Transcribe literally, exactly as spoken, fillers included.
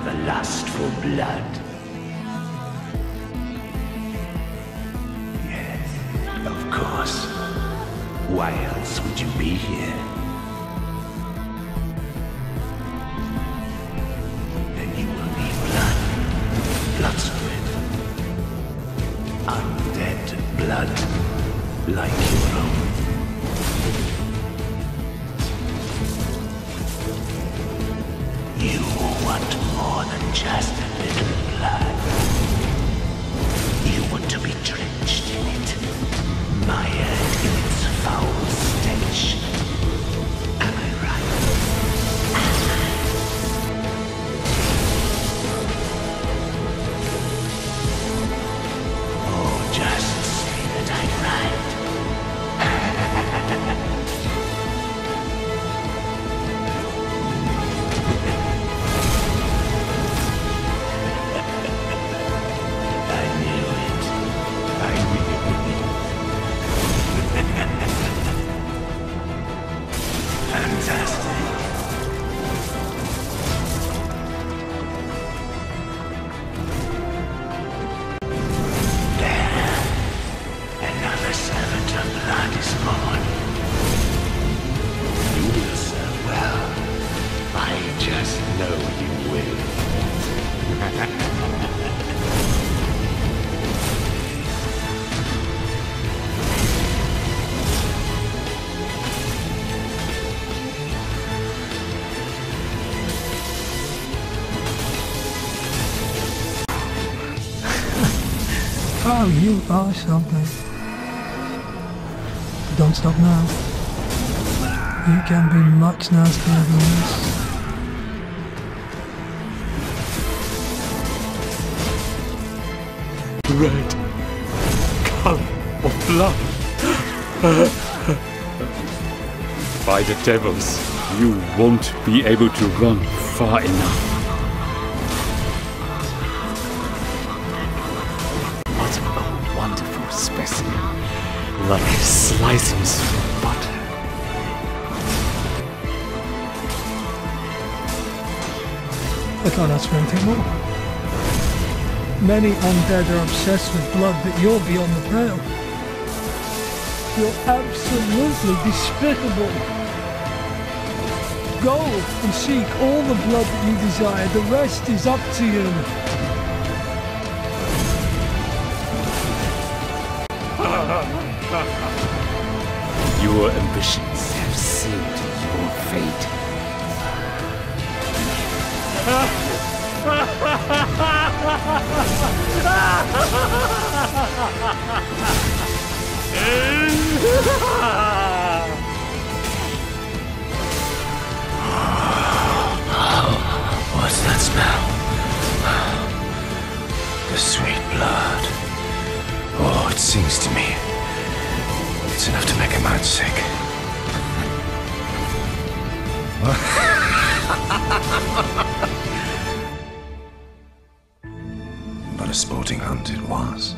have a lust for blood. Yes, of course. Why else would you be here? Then you will need blood. Bloodstream. Undead blood. Like your own. You want more than just a little blood. You want to be drenched in it, mired in its foul stench. Am I right? Or just say that I'm right. Oh, you are something. Don't stop now. You can be much nastier than this. Red color of blood. By the devils, you won't be able to run far enough. What a wonderful specimen, like slicing through butter. I can't ask for anything more. Many undead are obsessed with blood, but you're beyond the pale. You're absolutely despicable. Go and seek all the blood that you desire. The rest is up to you. Your ambitions have sealed your fate. What's that smell? The sweet blood. Oh, it sings to me. It's enough to make a man sick. A sporting hunt it was.